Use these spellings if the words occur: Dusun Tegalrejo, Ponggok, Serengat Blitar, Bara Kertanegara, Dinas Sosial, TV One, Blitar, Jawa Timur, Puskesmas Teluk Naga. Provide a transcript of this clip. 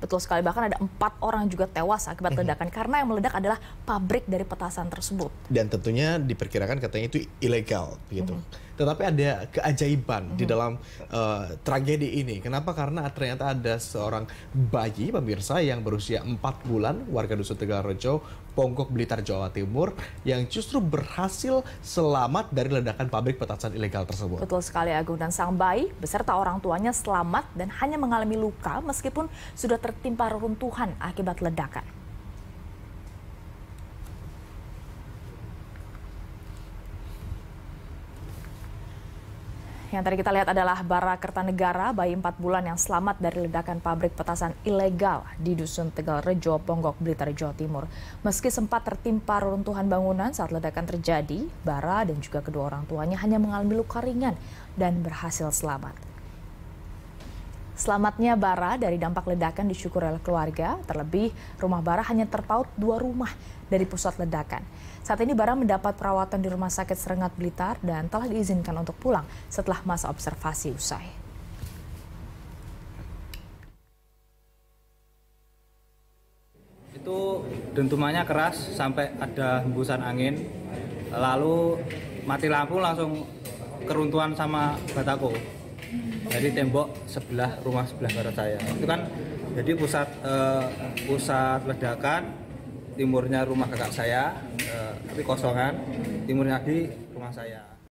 Betul sekali, bahkan ada 4 orang juga tewas akibat ledakan karena yang meledak adalah pabrik dari petasan tersebut. Dan tentunya diperkirakan katanya itu ilegal gitu. Tetapi ada keajaiban di dalam tragedi ini. Kenapa? Karena ternyata ada seorang bayi pemirsa yang berusia 4 bulan warga Dusun Tegalrejo, Ponggok, Blitar, Jawa Timur yang justru berhasil selamat dari ledakan pabrik petasan ilegal tersebut. Betul sekali Agung, dan sang bayi beserta orang tuanya selamat dan hanya mengalami luka meskipun sudah tertimpa reruntuhan akibat ledakan. Yang tadi kita lihat adalah Bara Kertanegara, bayi 4 bulan yang selamat dari ledakan pabrik petasan ilegal di Dusun Tegalrejo, Ponggok, Blitar, Jawa Timur. Meski sempat tertimpa reruntuhan bangunan saat ledakan terjadi, Bara dan juga kedua orang tuanya hanya mengalami luka ringan dan berhasil selamat. Selamatnya Bara dari dampak ledakan disyukuri oleh keluarga, terlebih rumah Bara hanya terpaut 2 rumah dari pusat ledakan. Saat ini Bara mendapat perawatan di Rumah Sakit Serengat Blitar dan telah diizinkan untuk pulang setelah masa observasi usai. Itu dentumannya keras sampai ada hembusan angin, lalu mati lampu langsung keruntuhan sama batako dari tembok sebelah rumah sebelah barat saya. Itu kan jadi pusat ledakan. Timurnya rumah kakak saya, tapi kosongan, timurnya di rumah saya.